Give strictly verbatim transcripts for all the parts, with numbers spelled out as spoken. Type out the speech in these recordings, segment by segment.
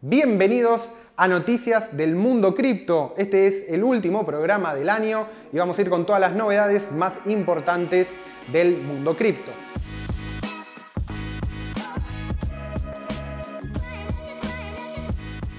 Bienvenidos a Noticias del Mundo Cripto. Este es el último programa del año y vamos a ir con todas las novedades más importantes del mundo cripto.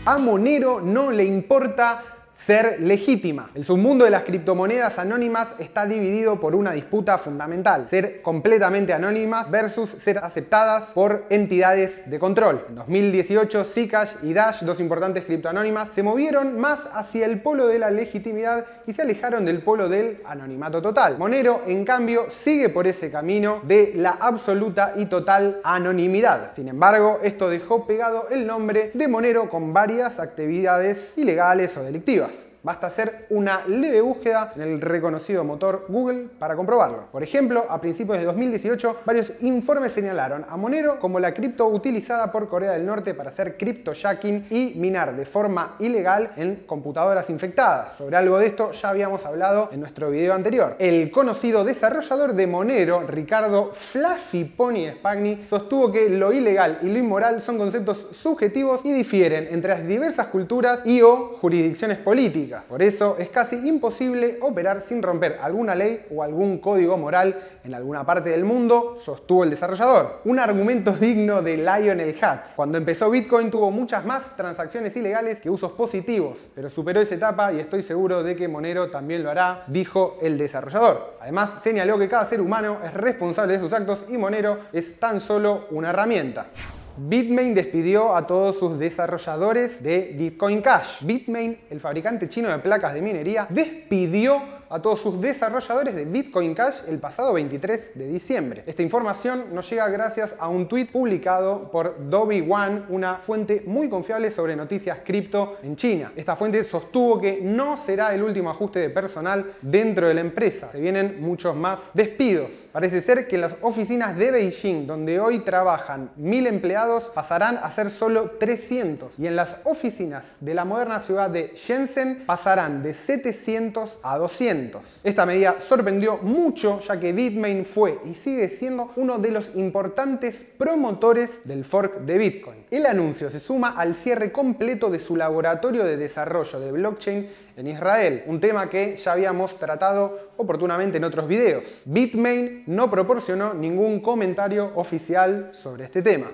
A Monero no le importa ser legítima. El submundo de las criptomonedas anónimas está dividido por una disputa fundamental: ser completamente anónimas versus ser aceptadas por entidades de control. En dos mil dieciocho, Zcash y Dash, dos importantes criptoanónimas, se movieron más hacia el polo de la legitimidad y se alejaron del polo del anonimato total. Monero, en cambio, sigue por ese camino de la absoluta y total anonimidad. Sin embargo, esto dejó pegado el nombre de Monero con varias actividades ilegales o delictivas. Basta hacer una leve búsqueda en el reconocido motor Google para comprobarlo. Por ejemplo, a principios de dos mil dieciocho, varios informes señalaron a Monero como la cripto utilizada por Corea del Norte para hacer criptojacking y minar de forma ilegal en computadoras infectadas. Sobre algo de esto ya habíamos hablado en nuestro video anterior. El conocido desarrollador de Monero, Ricardo Fluffy Pony Spagni, sostuvo que lo ilegal y lo inmoral son conceptos subjetivos y difieren entre las diversas culturas y o jurisdicciones políticas. Por eso es casi imposible operar sin romper alguna ley o algún código moral en alguna parte del mundo, sostuvo el desarrollador. Un argumento digno de Lionel Hutz. Cuando empezó Bitcoin tuvo muchas más transacciones ilegales que usos positivos, pero superó esa etapa y estoy seguro de que Monero también lo hará, dijo el desarrollador. Además, señaló que cada ser humano es responsable de sus actos y Monero es tan solo una herramienta. Bitmain despidió a todos sus desarrolladores de Bitcoin Cash. Bitmain, el fabricante chino de placas de minería, despidió a todos sus desarrolladores de Bitcoin Cash el pasado veintitrés de diciembre. Esta información nos llega gracias a un tweet publicado por Dobby One, una fuente muy confiable sobre noticias cripto en China. Esta fuente sostuvo que no será el último ajuste de personal dentro de la empresa. Se vienen muchos más despidos. Parece ser que en las oficinas de Beijing, donde hoy trabajan mil empleados, pasarán a ser solo trescientos. Y en las oficinas de la moderna ciudad de Shenzhen pasarán de setecientos a doscientos. Esta medida sorprendió mucho, ya que Bitmain fue y sigue siendo uno de los importantes promotores del fork de Bitcoin. El anuncio se suma al cierre completo de su laboratorio de desarrollo de blockchain en Israel, un tema que ya habíamos tratado oportunamente en otros videos. Bitmain no proporcionó ningún comentario oficial sobre este tema.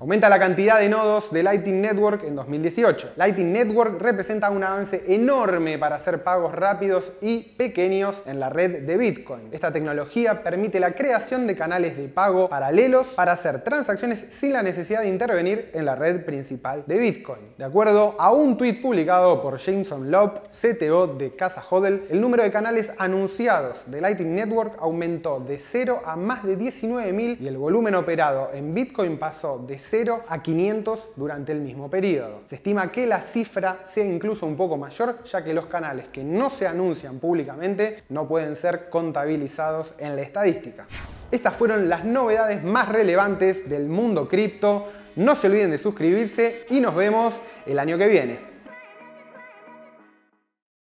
Aumenta la cantidad de nodos de Lightning Network en dos mil dieciocho. Lightning Network representa un avance enorme para hacer pagos rápidos y pequeños en la red de Bitcoin. Esta tecnología permite la creación de canales de pago paralelos para hacer transacciones sin la necesidad de intervenir en la red principal de Bitcoin. De acuerdo a un tuit publicado por Jameson Lopp, C T O de Casa Hodel, el número de canales anunciados de Lightning Network aumentó de cero a más de diecinueve mil y el volumen operado en Bitcoin pasó de cero a quinientos durante el mismo periodo. Se estima que la cifra sea incluso un poco mayor, ya que los canales que no se anuncian públicamente no pueden ser contabilizados en la estadística. Estas fueron las novedades más relevantes del mundo cripto. No se olviden de suscribirse y nos vemos el año que viene.